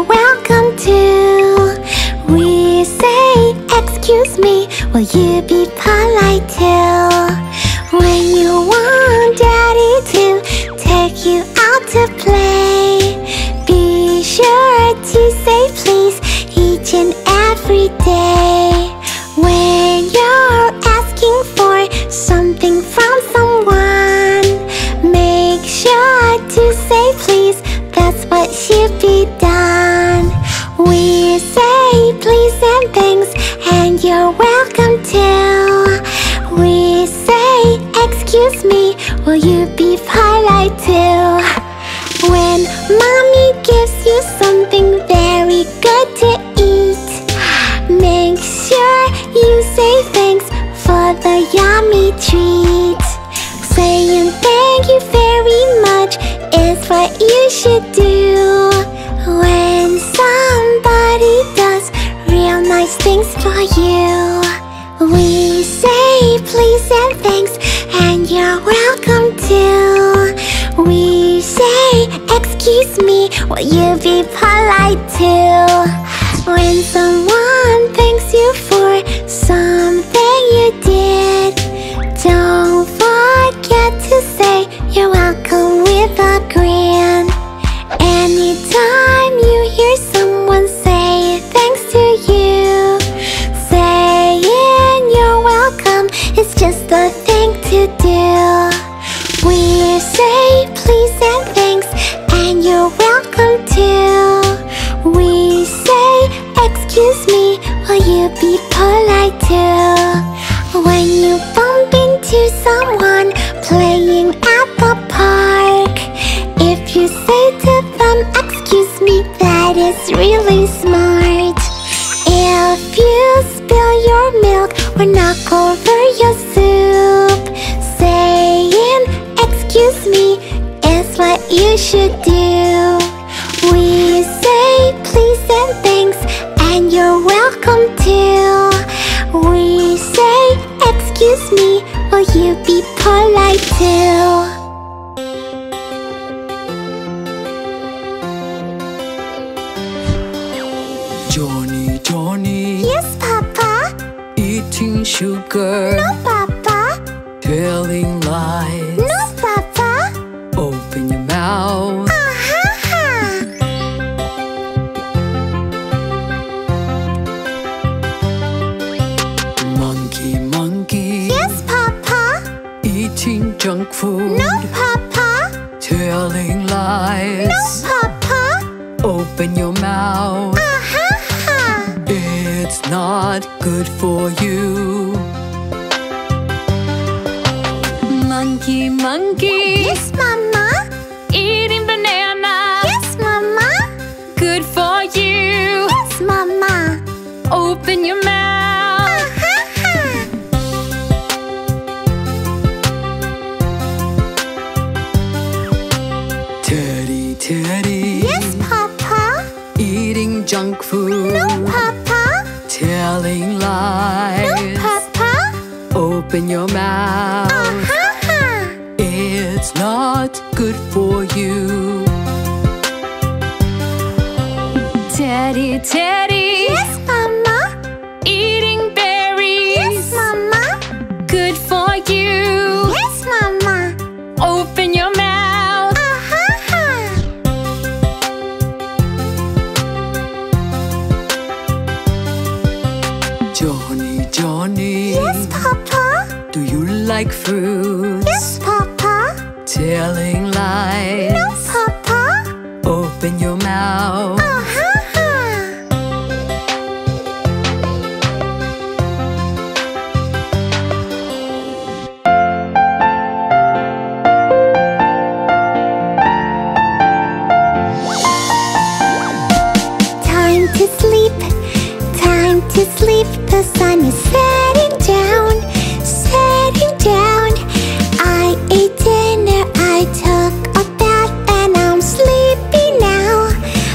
You're welcome to. We say, excuse me, will you be polite too? When you want Daddy to take you out to play, be sure to say please each and every day. When you're asking for something from someone, make sure to say please, that's what should be done. We say please and thanks, and you're welcome too. We say, excuse me, will you be polite too? When Mommy gives you something very good to eat, make sure you say thanks for the yummy treat. Saying thank you very much is what you should do. When somebody does real nice things for you, we say please and thanks, and you're welcome too. We say, excuse me, will you be polite too? When someone thanks you for something you did, don't forget to say you're welcome with a grin. Anytime you hear someone say thanks to you, saying you're welcome is just the thing to do. We say please and thanks, and you're welcome too. We say, excuse me, will you be polite too? When you bump into someone playing at the park, if you say to them, excuse me, that is really smart. If you spill your milk or knock over your soup, saying, excuse me, is what you should do. We say please and thanks, and you're welcome too. We say, excuse me, will you be polite too? Johnny, Johnny. Yes, Papa. Eating sugar. No, Papa. Telling lies. No, Papa. Open your mouth. Monkey, monkey. Yes, Papa. Eating junk food. No, Papa. Telling lies. No, Papa. Open your mouth. It's not good for you. Monkey, monkey. Yes, Mama. Eating banana. Yes, Mama. Good for you. Yes, Mama. Open your mouth. Teddy, Teddy. Yes, Papa. Eating junk food. No, Papa. Telling lies. No, Papa. Open your mouth. It's not good for you. Teddy, Teddy. Yes, Mama. Eating berries. Yes, Mama. Good for you. Yes, Mama. Open your mouth. Johnny, Johnny. Yes, Papa. Do you like fruits? Yes, Papa. Telling lies. No, Papa. Open your mouth. Time to sleep, the sun is setting down, setting down. I ate dinner, I took a bath, and I'm sleepy now,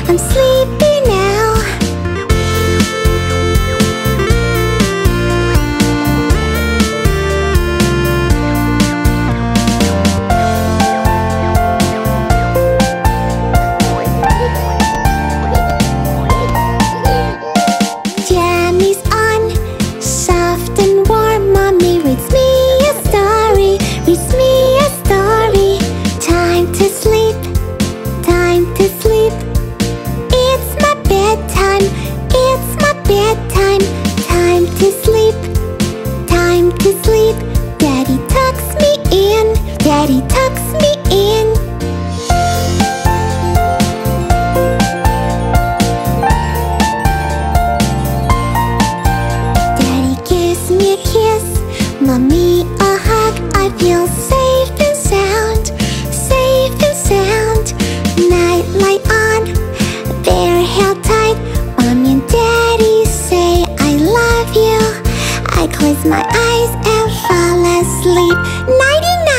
I'm sleepy now. close my eyes and fall asleep. Nighty night.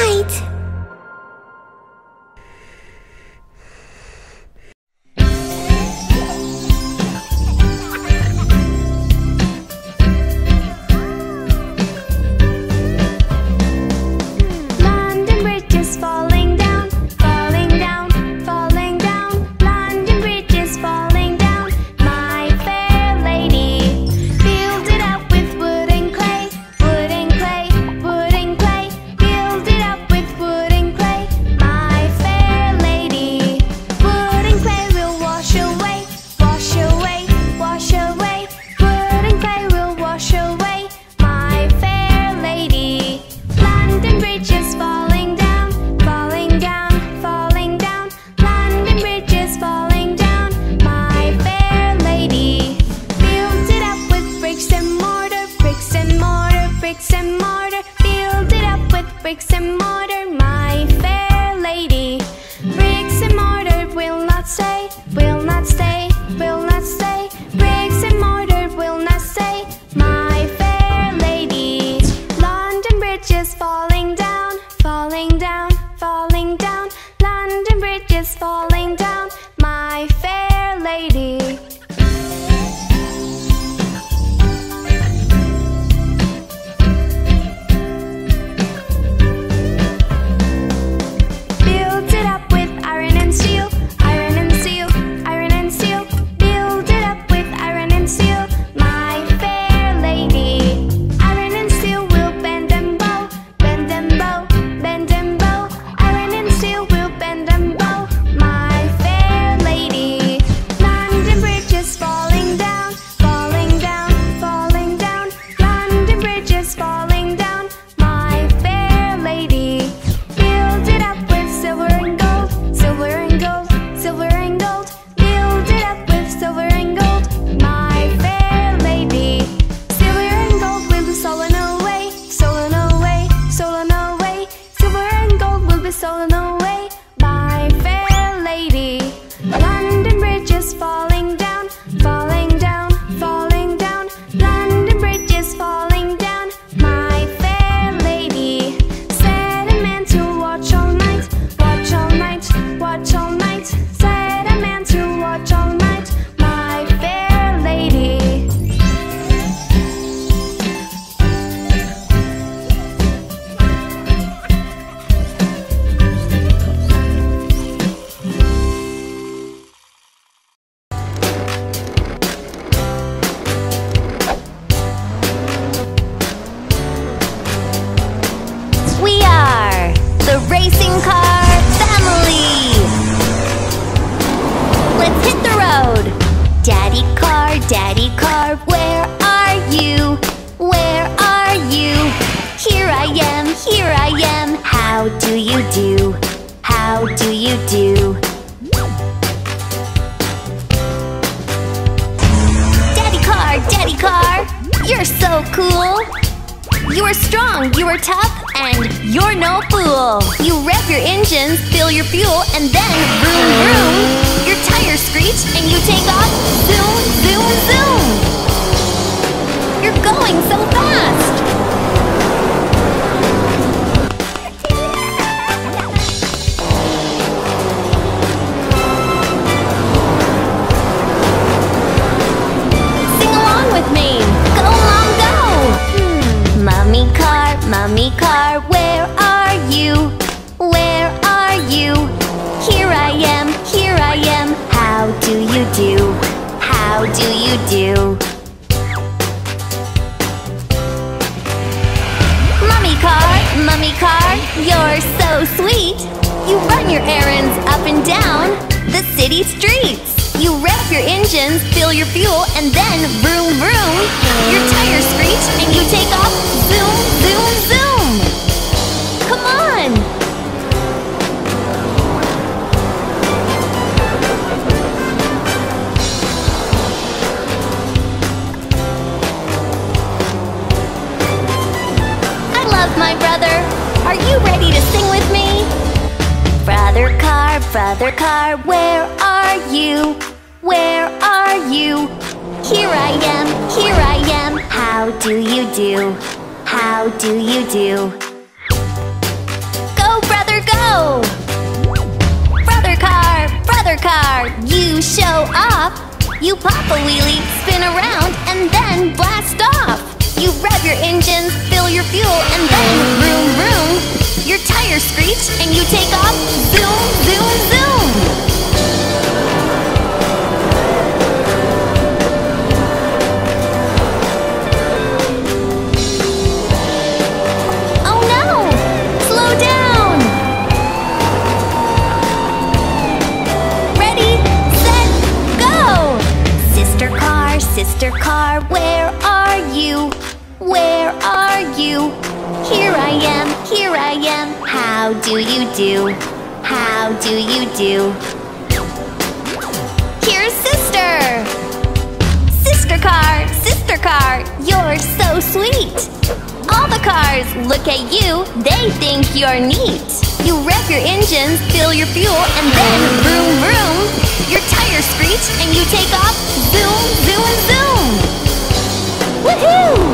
London Bridge is falling down, falling down, falling down. London Bridge is falling down, my fair lady. Build it up with wood and clay, wood and clay, wood and clay. Build it up with wood and clay, my fair lady. Wood and clay will wash away, wash away, wash away. Wood and clay will wash away, my fair lady. London Bridge is falling down, falling down, falling down. London Bridge is falling down, my fair lady. Build it up with bricks and mortar, bricks and mortar, bricks and mortar. Build it up with bricks and mortar, my fair lady. Bricks and mortar will not stay, will not stay, will not stay. Bricks and mortar will not stay, my fair lady. London Bridge is falling down, falling down, falling down. London Bridge is falling down, my fair lady. Build it up with iron and steel, iron and steel, iron and steel. Build it up with iron and steel, my fair lady. Iron and steel will bend and bow, bend and bow, bend and bow. Iron and steel will bend and bow, my fair lady. London Bridge is falling down, falling down, falling down. London Bridge is falling down, my fair lady. Build it up with silver and gold, silver and gold, silver and gold. Build it up with silver and gold, my fair lady. Silver and gold will be stolen away, stolen away, stolen away. Silver and gold will be stolen away, my fair lady. London Bridge is falling down, falling down, falling down. London Bridge is falling down, my fair lady. Said a man to watch all night, watch all night, watch all night. Said a man to watch all night, my fair lady. We are the Racing Car Family! Let's hit the road! Daddy car, where are you? Where are you? Here I am, how do you do? How do you do? Daddy car, you're so cool! You are strong, you are tough, and you're no fool. You rev your engines, fill your fuel, and then vroom vroom. Your tires screech and you take off. Zoom, zoom, zoom. You're going so fast. Sing along with me. Go along, go. Mummy car, where are you? Where are you? Here I am, how do you do? How do you do? Mummy car, you're so sweet. You run your errands up and down the city streets. You rev your engines, fill your fuel, and then vroom vroom. Your tires screech and you take off. Zoom, zoom, zoom. Come on. I love my brother. Are you ready to sing with me? Brother car, where are you? Where are you? Here I am, how do you do? How do you do? Go, brother, go! Brother car, you show up! You pop a wheelie, spin around, and then blast off! You rev your engines, fill your fuel, and then vroom, vroom! Your tires screech, and you take off, zoom, zoom, zoom! Sister car, where are you? Where are you? Here I am, here I am. How do you do? How do you do? Here's sister! Sister car, you're so sweet! All the cars look at you, they think you're neat. You rev your engines, fill your fuel, and then vroom vroom! Your tires screech and you take off, zoom, zoom, zoom! Woohoo!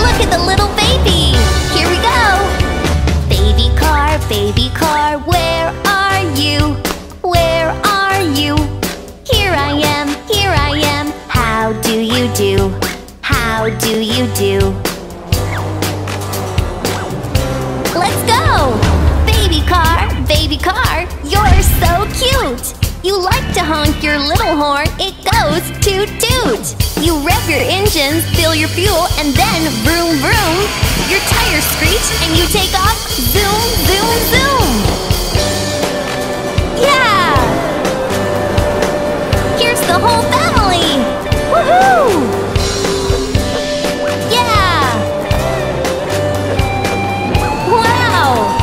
Look at the little baby! Here we go! Baby car, where are you? Where are you? Here I am, here I am. How do you do? How do you do? Let's go! Baby car, you're so cute! You like to honk your little horn, it goes toot toot! You rev your engines, fill your fuel, and then vroom vroom! Your tires screech and you take off, zoom, zoom, zoom! Yeah! Here's the whole family! Woohoo! Yeah! Wow!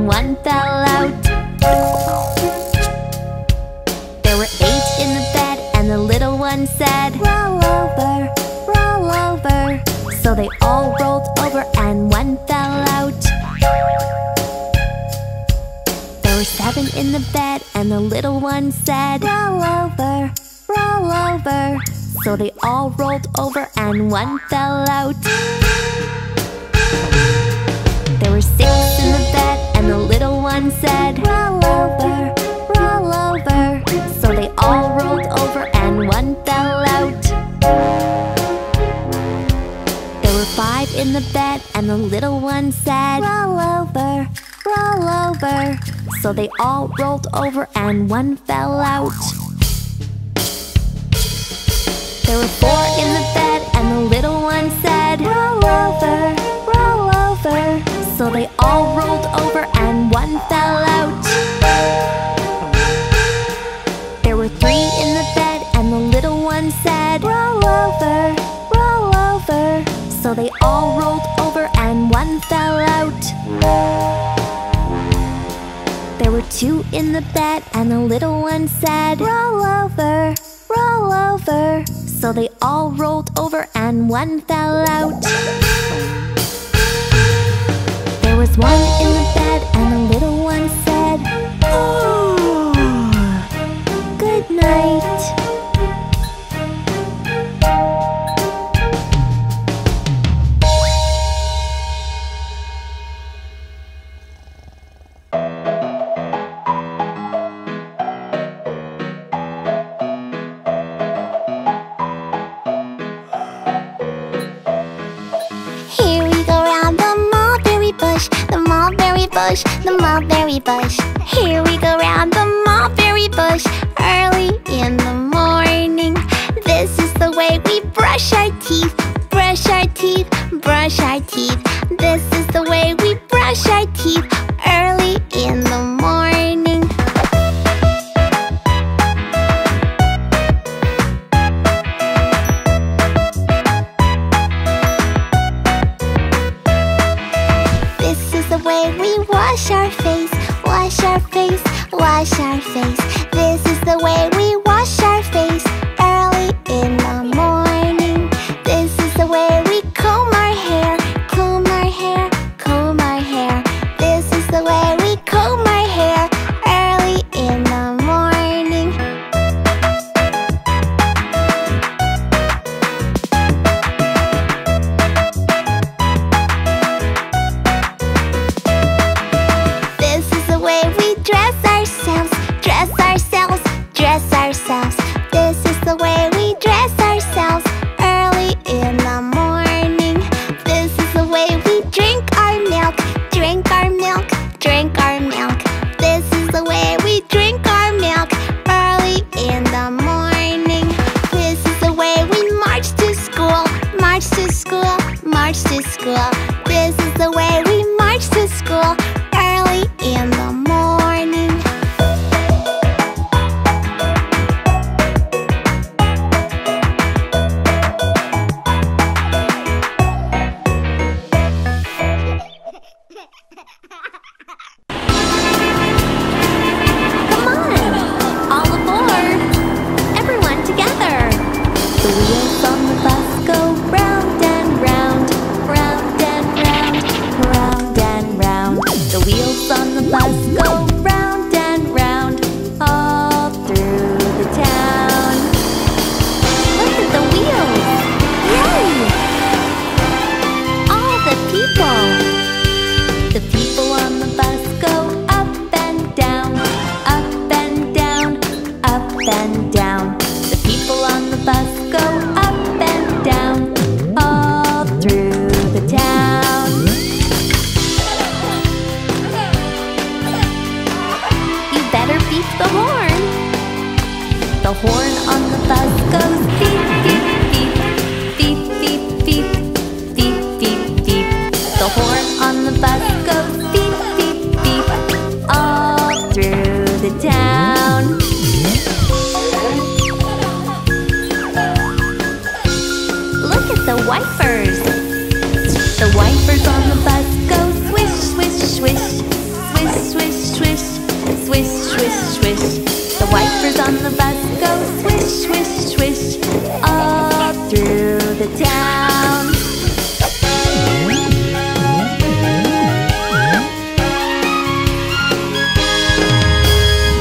and one fell out. There were 8 in the bed, and the little one said, roll over, roll over. So they all rolled over and one fell out. There were 7 in the bed, and the little one said, roll over, roll over. So they all rolled over and one fell out. There were 6 in the bed, and the little one said, roll over, roll over. So they all rolled over and one fell out. There were 5 in the bed, and the little one said, roll over, roll over. So they all rolled over and one fell out. There were 4 in the bed, and the little one said, roll over, roll over. So they all rolled over and one fell out. There were 3 in the bed, and the little one said, roll over, roll over. So they all rolled over and one fell out. There were 2 in the bed, and the little one said, roll over, roll over. So they all rolled over and one fell out. There was 1 in the bed, and the little one said, oh, good night. The mulberry bush. Here we go round the mulberry bush early in the morning. This is the way we brush our teeth, brush our teeth, brush our teeth. This is the way we brush our teeth early in the morning. This is the way we wash our face, wash our face, wash our face. This is the way we wash our face early in the morning. This is the way we comb our hair, comb our hair, comb our hair. This is the way we comb our hair early in the morning. This is the way we dress ourselves early in the morning. This is the way we drink our milk, drink our milk, drink our milk. This is the way we drink our milk early in the morning. This is the way we march to school, march to school, march to school. This is the way we march to school early in the morning. The wipers on the bus go swish, swish, swish, swish, Jumpers on the bus go swish, swish, swish all through the town.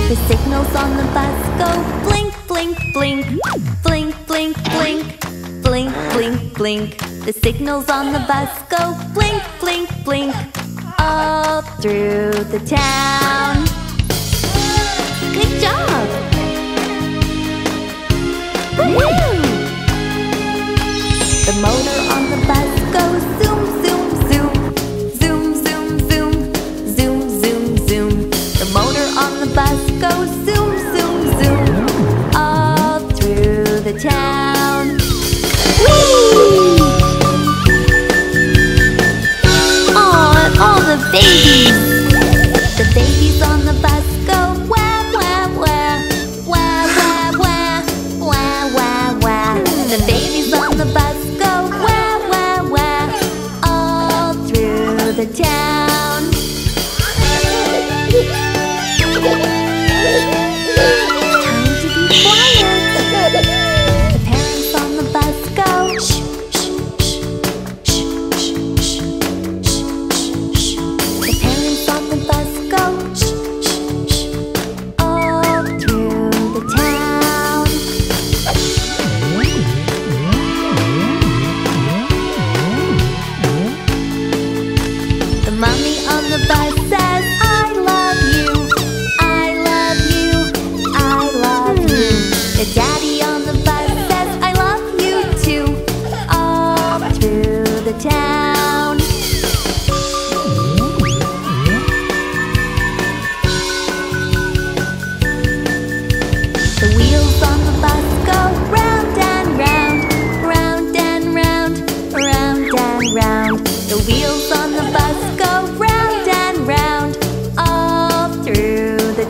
The signals on the bus go blink, blink, blink, blink, blink, blink, blink, blink, blink. The signals on the bus go blink, blink, blink all through the town. Good job! Woo-hoo! The motor on the bus goes zoom, zoom, zoom, zoom, zoom, zoom, zoom, zoom, zoom. The motor on the bus goes zoom, zoom, zoom all through the town. Woo! Aw, and all the babies! The babies on the bus go wow! The babies on the bus go wah, wah, wah all through the town. Time to be quiet. The parents on the bus go shh, shh, shh, shh, shh, shh, shh. The parents on the bus go shh, shh, shh all through the town. Mommy on the bus says, I love you, I love you, I love you. The daddy on the bus says, I love you too, all through the town. The wheels on the bus go round and round, round and round, round and round. The wheels on the bus go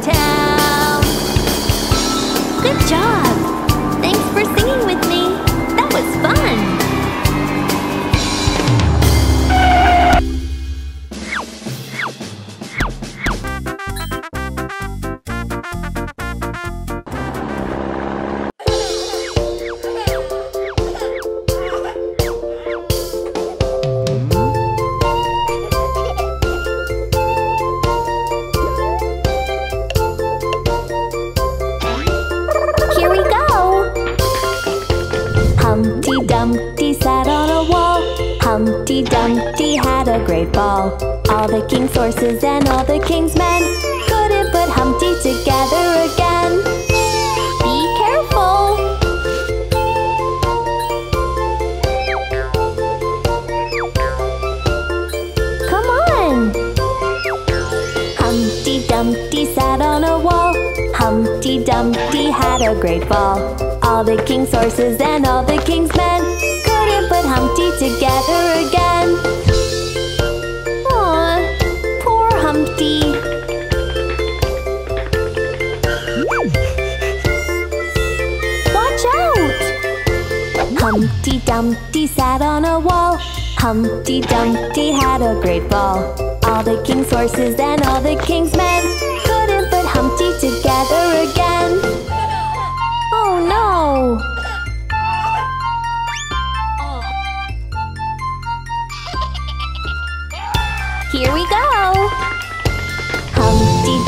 town. Good job! Thanks for singing with me. That was fun! Humpty Dumpty sat on a wall. Humpty Dumpty had a great ball. All the king's horses and all the king's men couldn't put Humpty together again. Be careful! Come on! Humpty Dumpty sat on a wall. Humpty Dumpty had a great ball. All the king's horses and all the king's men couldn't put Humpty together again. Aw, poor Humpty. Watch out! Humpty Dumpty sat on a wall. Humpty Dumpty had a great ball. All the king's horses and all the king's men couldn't put Humpty together again. Oh no! Here we go! Humpty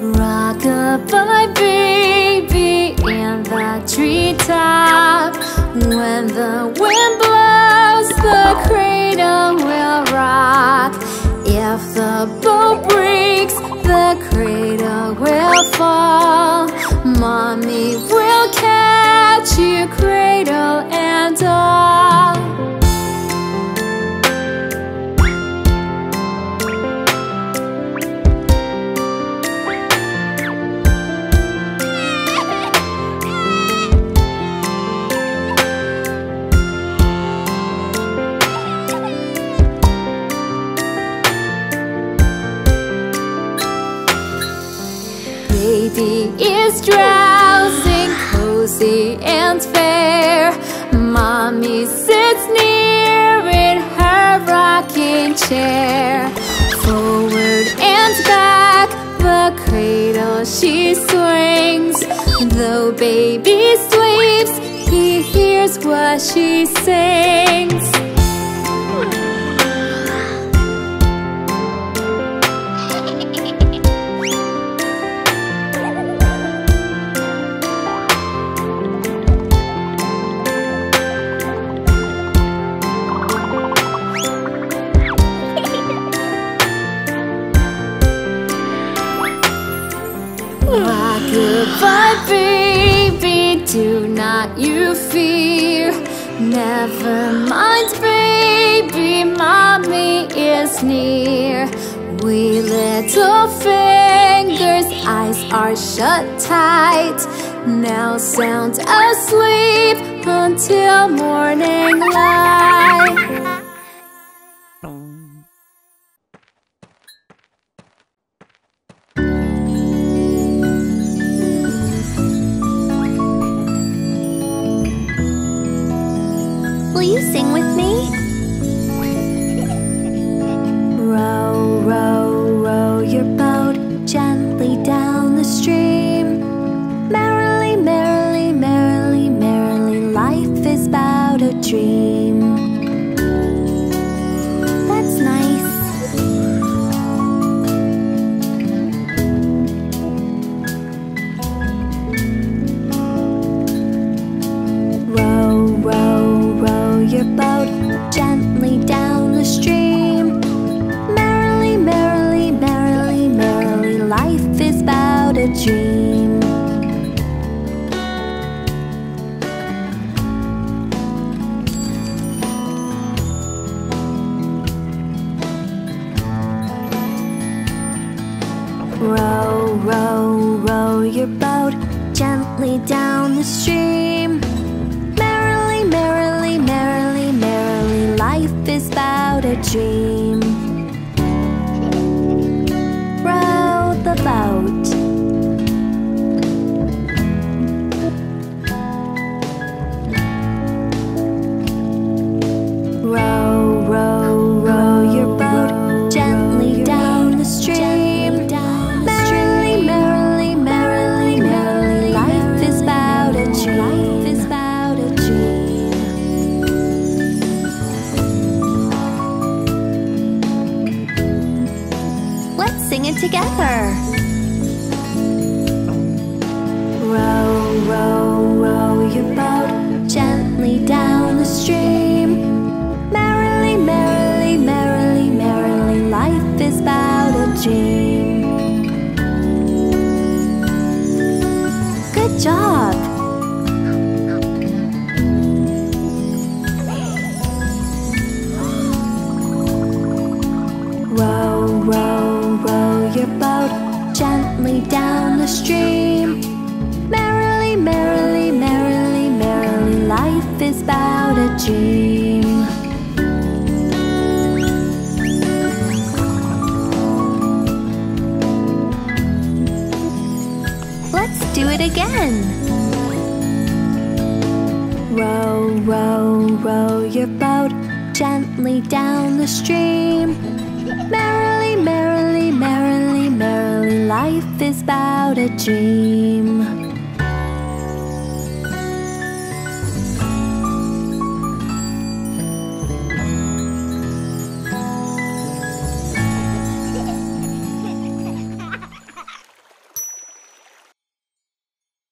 Rock-a-bye baby in the treetop. When the wind blows, the cradle will rock. If the boat breaks, the attach you cradle and all. Baby is drowsing, cozy and fair. Mommy sits near in her rocking chair. Forward and back, the cradle she swings. Though baby sleeps, he hears what she sings. But baby, do not you fear. Never mind, baby, mommy is near. Wee little fingers, eyes are shut tight. Now sound asleep until morning light. Life is but a dream.